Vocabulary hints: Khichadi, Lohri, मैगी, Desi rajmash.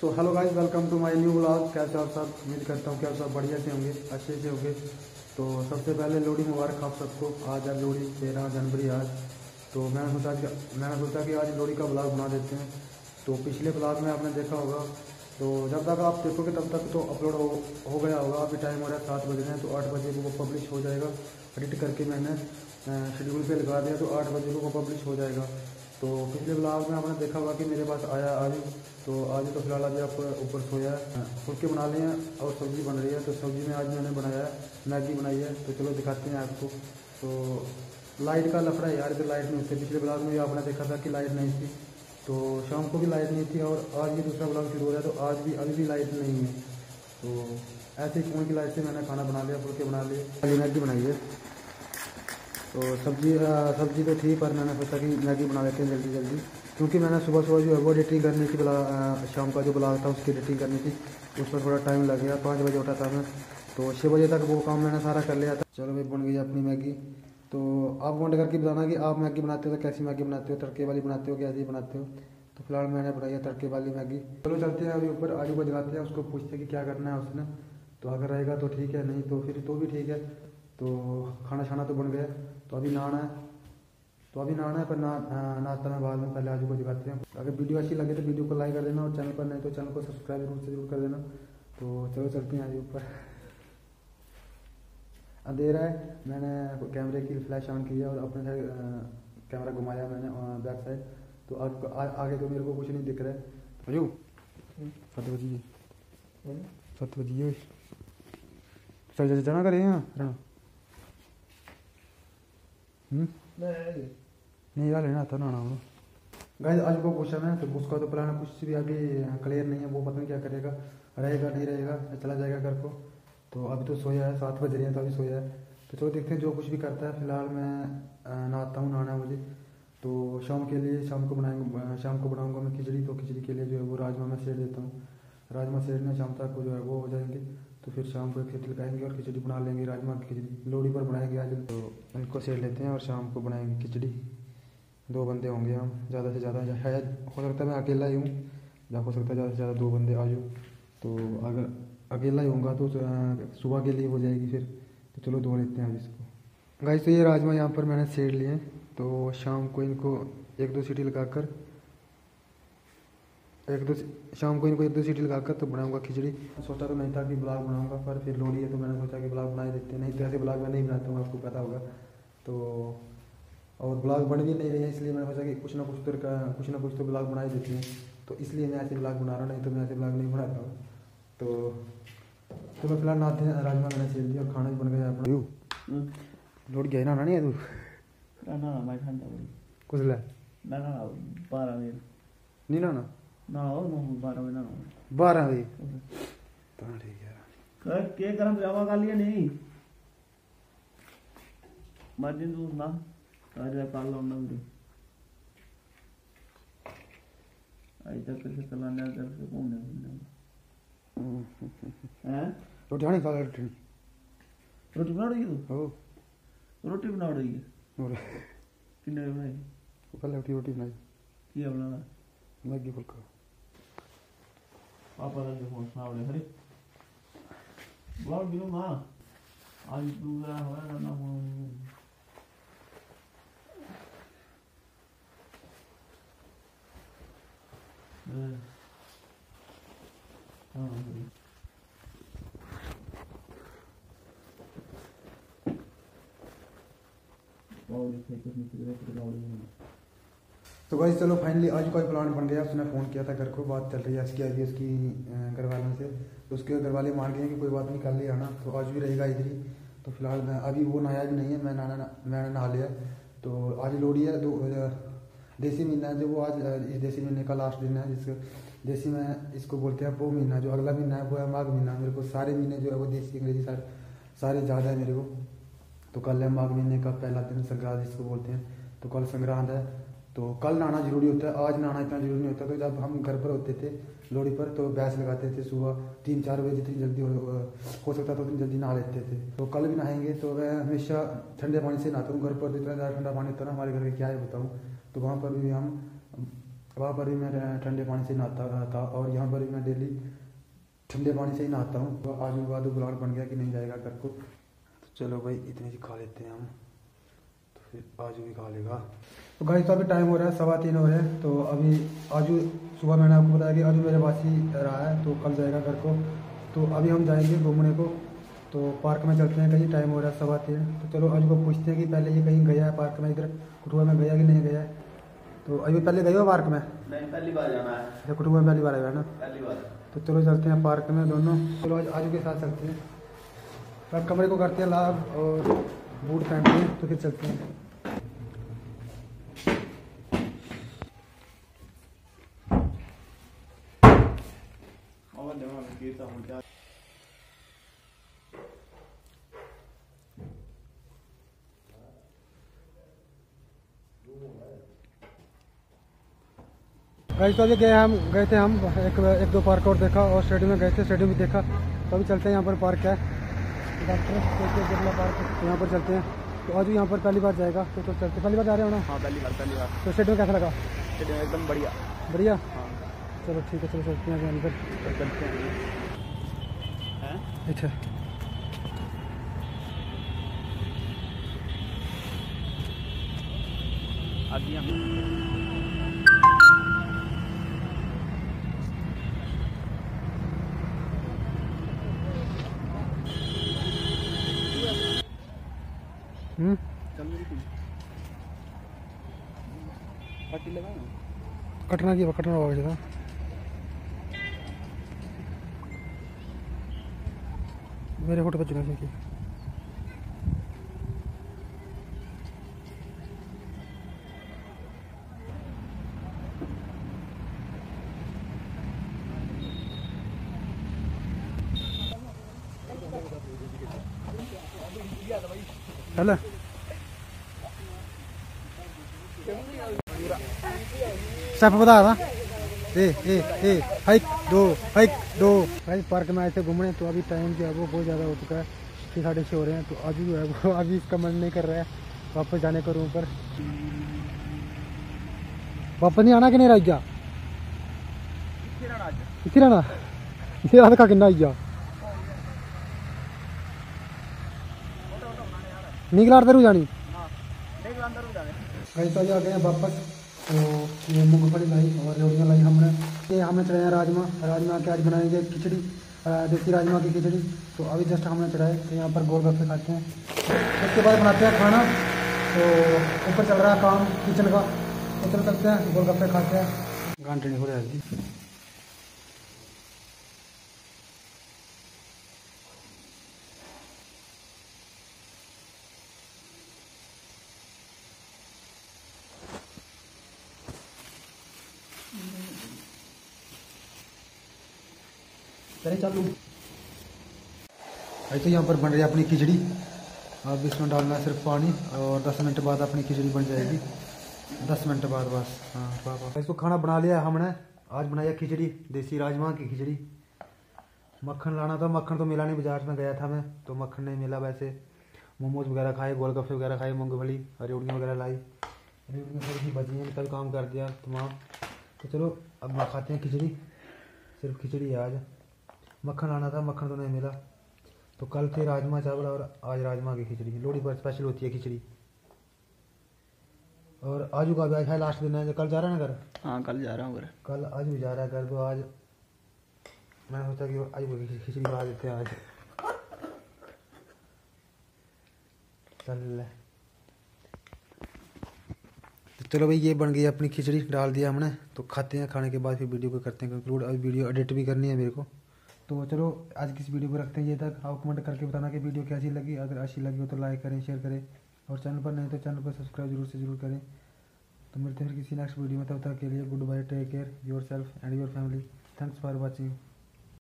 तो hello guys, welcome to my new vlog. कैसे आप सब? उम्मीद करता हूँ कि आप सब बढ़िया से होंगे, अच्छे से होंगे। तो सबसे पहले लोहड़ी मुबारक आप सबको। आज है लोहड़ी, 13 जनवरी आज। तो मैंने सोचा कि आज लोहड़ी का ब्लॉग बना देते हैं। तो पिछले ब्लॉग में आपने देखा होगा, तो जब तक आप देखोगे तब तक तो अपलोड हो गया होगा। अभी टाइम हो रहा है 7 बजे है, तो 8 बजे को पब्लिश हो जाएगा। एडिट करके मैंने शेड्यूल पे लगा दिया, तो 8 बजे को पब्लिश हो जाएगा। तो पिछले ब्लॉग में आपने देखा होगा कि मेरे पास आया आलू। तो आलू तो फिलहाल अभी आपको ऊपर सोया है, फुलके बना लिए हैं और सब्ज़ी बन रही है। तो सब्ज़ी में आज मैंने बनाया है, मैगी बनाई है। तो चलो दिखाते हैं आपको। तो लाइट का लफड़ा यार, तो लाइट नहीं थी। पिछले ब्लॉग में भी आपने देखा था कि लाइट नहीं थी, तो शाम को भी लाइट नहीं थी और आज भी दूसरा ब्लॉग शुरू हो रहा है, तो आज भी अभी भी लाइट नहीं है। तो ऐसे ही फोन की लाइट से मैंने खाना बना लिया, फुलके बना लिए, अली मैगी बनाई है। तो सब्ज़ी तो थी, पर मैंने सोचा कि मैगी बना लेते हैं जल्दी जल्दी, क्योंकि मैंने सुबह सुबह जो है वो एडिटिंग करनी थी। शाम का जो ब्लॉग था उसकी एडिटिंग करनी थी, उस पर थोड़ा टाइम लग गया। 5 बजे उठा था मैं, तो 6 बजे तक वो काम मैंने सारा कर लिया था। चलो भाई, बन गई अपनी मैगी। तो आप कमेंट करके बताना कि आप मैगी बनाते हो तो कैसी मैगी बनाते हो, तड़के वाली बनाते हो कि ऐसी बनाते हो। तो फिलहाल मैंने बनाई है तड़के वाली मैगी। चलो चलते हैं अभी ऊपर, आलू को जलाते हैं, उसको पूछते हैं कि क्या करना है उसने। तो अगर रहेगा तो ठीक है, नहीं तो फिर तो भी ठीक है। तो खाना छाना तो बन गया, तो अभी नहाना है। पर नाश्ता में बाद में, पहले आलू को जलाते हैं। अगर वीडियो अच्छी लगे तो वीडियो को लाइक कर देना, और चैनल पर नहीं तो चैनल को सब्सक्राइब जरूर कर देना। तो चलो चलते हैं आलू ऊपर। अंधेरा है, मैंने कैमरे की फ्लैश ऑन किया और अपने साइड कैमरा घुमाया मैंने बैक साइड। तो आगे तो मेरे को कुछ नहीं दिख रहा है। अजू 7 बजे सब जाना करे यहाँ नहीं यार, लेना था ना गाइस। आज को पूछा मैं, तो उसका तो प्लान कुछ भी अभी क्लियर नहीं है। वो पता नहीं क्या करेगा, रहेगा नहीं रहेगा, चला जाएगा घर को। तो अभी तो सोया है, 7 बज रही है तो अभी सोया है। तो चलो देखते हैं जो कुछ भी करता है। फिलहाल मैं नहाता हूँ, नहाना है मुझे। तो शाम के लिए शाम को बनाऊँगा मैं खिचड़ी। तो खिचड़ी के लिए जो है वो राजमा में सेट देता हूँ। राजमा सेटने शाम तक को जो है वो हो जाएंगे, तो फिर शाम को खिचड़ी खाएंगे और खिचड़ी बना लेंगे। राजमा की खिचड़ी लोहड़ी पर बनाएंगे आज। तो इनको सेट लेते हैं और शाम को बनाएंगे खिचड़ी। 2 बंदे होंगे हम ज़्यादा से ज़्यादा, शायद हो सकता है मैं अकेला ही हूँ, या हो सकता है ज़्यादा से ज़्यादा 2 बंदे आ जाऊँ। तो अगर अकेला ही होगा तो सुबह के लिए हो जाएगी फिर। तो चलो धो लेते हैं अब इसको गाइस। तो ये राजमा यहाँ पर मैंने सेट लिए हैं। तो शाम को इनको 1-2 सीटी लगाकर तो बनाऊँगा खिचड़ी। सोचा तो नहीं था कि ब्लॉग बनाऊँगा, पर फिर लोहड़ी है तो मैंने सोचा कि ब्लॉग बना देते हैं। नहीं तो ऐसे ब्लॉग मैं नहीं बनाता हूँ, आपको पता होगा। तो और ब्लॉग बन भी नहीं रही है, इसलिए मैंने सोचा कि कुछ ना कुछ तो ब्लॉग बना ही देते हैं। तो इसलिए मैं ऐसे ब्लॉग बना रहा हूँ, नहीं तो मैं ऐसे ब्लॉग नहीं बनाता हूँ। तो मैं फिलहाल नहाते हैं, राजमा मैंने सेल दिया और खाना भी बन गया अपना। लौट गया ना, नहीं है तू ना मैं खाना कुछ ले ना ना 12 बजे नहीं ना ना ना ना 12 बजे ना 12 बजे तो ठीक है कर के गरम जावा खा लिया नहीं मर्जी दूर ना अरे पाल लो ना भी आई तक से चलाने आ कर से घूमने रोटी खानी खा रोटी रोटी बना रही है तू रोटी बना रही है और किन्ने बनाई कल रोटी रोटी बनाई क्या बनाना मैगी फुलका पापा का फोन सुना रहे हरे ब्लॉग दियो ना आज पूरा हमारा ना हो तो गाइस चलो फाइनली आज का प्लान बन गया। उसने फ़ोन किया था घर को, बात चल रही है इसकी अभी उसकी घर वालों से। तो उसके घर वाले मान गए हैं कि कोई बात नहीं, कल ही आना। तो आज भी रहेगा इधर ही। तो फिलहाल मैं अभी वो नहाया भी नहीं है, मैंने नहा लिया। तो आज लोहड़ी है, तो देसी महीना जो वो आज इस देसी महीने का लास्ट दिन है, जिस देसी में इसको बोलते हैं वो महीना। जो अगला महीना है वो है माघ महीना। मेरे को सारे महीने जो है वो देसी अंग्रेजी सारे ज़्यादा है मेरे को। तो कल है माघ महीने का पहला दिन, संक्रांत जिसको बोलते हैं। तो कल संक्रांत है, तो कल नहाना जरूरी होता है। आज नहाना इतना जरूरी नहीं होता, क्योंकि जब हम घर पर होते थे लोहड़ी पर तो भैंस लगाते थे सुबह 3-4 बजे, जितनी जल्दी हो सकता था उतनी जल्दी नहा लेते थे। तो कल भी नहाएंगे। तो मैं हमेशा ठंडे पानी से नहाता हूँ घर पर, जितना ज़्यादा ठंडा पानी होता है ना हमारे घर के, क्या ही बताऊँ। तो वहाँ पर भी हम वहाँ पर भी मैं ठंडे पानी से नहाता था और यहाँ पर भी मैं डेली ठंडे पानी से ही नहाता हूँ। तो आज में बाद बुलाड़ बन गया कि नहीं जाएगा घर को। तो चलो भाई इतनी सी खा लेते हैं हम, तो फिर आजू भी खा लेगा। तो गाइस तो अभी टाइम हो रहा है 3:15 हो रहे हैं। तो अभी आजू सुबह मैंने आपको बताया कि आजू मेरे बासी रहा है तो कल जाएगा घर को। तो अभी हम जाएंगे घूमने को, तो पार्क में चलते हैं कहीं। टाइम हो रहा है 3:15। तो चलो आजू को पूछते हैं कि पहले ये कहीं गया है पार्क में, इधर कुटुआ में गया कि नहीं गया है। तो अभी पहले गए हो पार्क में? नहीं, पहली बार जाना है। अच्छा कुटुआ में पहली बार आया ना? पहली बार। तो चलो चलते हैं पार्क में दोनों। चलो आज आजू के साथ चलते हैं। पर कमरे को करते हैं लाभ और बूट पहनते हैं तो फिर चलते हैं। गए तो अभी गए थे हम एक दो पार्क और देखा और स्टेडियम में गए थे, स्टेडियम भी देखा। तो अभी चलते हैं यहाँ पर पार्क है डॉक्टर पार्क, तो यहाँ पर चलते हैं। तो आज यहाँ पर पहली बार जाएगा तो चलते। पहली बार जा रहे हो ना? हाँ पहली बार। तो स्टेडियम कैसा लगा? स्टेडियम एकदम बढ़िया। हाँ चलो ठीक है, चलो चलते हैं अंदर चलते हैं। अच्छा अभी हम कटना की कटना होगा जगह। मेरे फोटो पर चुना की हेलो स्टेप बता रहा हाइक दो। गाइस पार्क में आए थे घूमने, तो अभी टाइम जो है वो बहुत ज़्यादा हो चुका है, 6:30 हो रहे हैं। तो अभी जो है वो अभी इसका मन नहीं कर रहा है वापस जाने का रूम पर। वापस नहीं आना कि नहीं? राजा इसी रहना इसी रात का किन्ना आइया निकला अंदर जानी। गाइस तो आ गए हैं वापस। तो ये मूंगफली लाई और रोटियाँ लाई हमने। ये हमें चढ़ाया राजमा के आज बनाएंगे खिचड़ी, देसी राजमा की खिचड़ी। तो अभी जस्ट हमने चढ़ाए। तो यहाँ पर गोलगप्पे खाते हैं, उसके बाद बनाते हैं खाना। तो ऊपर चल रहा है काम किचन का, तो चल सकते हैं गोलगप्पे खाते हैं। घंटे नहीं हो रहा है चालू। भाई तो यहाँ पर बन रही है अपनी खिचड़ी। अब इसमें डालना है सिर्फ पानी और 10 मिनट बाद अपनी खिचड़ी बन जाएगी। 10 मिनट बाद बस। हाँ इसको खाना बना लिया हमने। आज बनाया खिचड़ी, देसी राजमा की खिचड़ी। मक्खन लाना था, मक्खन तो मिला नहीं, बाजार में गया था मैं तो मक्खन नहीं मिला। वैसे मोमोज वगैरह खाए, गोलगप्पे वगैरह खाए, मूँगफली रेवड़ियाँ वगैरह लाई। रेवड़ियाँ बची कल काम कर दिया तमाम। तो चलो अब खाते हैं खिचड़ी, सिर्फ खिचड़ी है आज। मक्खन लाना था, मक्खन तो नहीं मिला। तो कल थे राजमा चावल और आज राजमा की खिचड़ी। लोहड़ी पर स्पेशल होती है खिचड़ी। और आजू का ब्याज है, लास्ट दिन है। कल जा रहा है ना घर? हाँ कल जा रहा हूँ घर। कल आजू जा रहा है घर। तो आज मैंने सोचा कि आजू की खिचड़ी बना देते हैं आज। चल चलो भाई ये बन गई अपनी खिचड़ी, डाल दिया हमने। तो खाते हैं, खाने के बाद फिर वीडियो को करते हैं कंक्लूड। अभी वीडियो एडिट भी करनी है मेरे को। तो चलो आज की इस वीडियो को रखते हैं ये तक। आप कमेंट करके बताना कि वीडियो कैसी लगी। अगर अच्छी लगी हो तो लाइक करें, शेयर करें और चैनल पर नहीं तो चैनल पर सब्सक्राइब जरूर से जरूर करें। तो मिलते हैं फिर किसी नेक्स्ट वीडियो में। तब तक के लिए goodbye, take care yourself and your family. Thanks for watching.